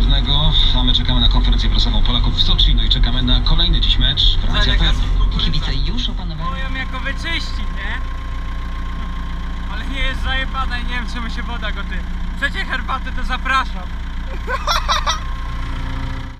jednego, a my czekamy na konferencję prasową Polaków w Soczi, no i czekamy na kolejny dziś mecz Francja-Persja. Kibice już opanowały. Boją jako wyczyści, nie? Ale nie jest zajebana i nie wiem, czemu się woda goty. Chcecie herbatę, to zapraszam.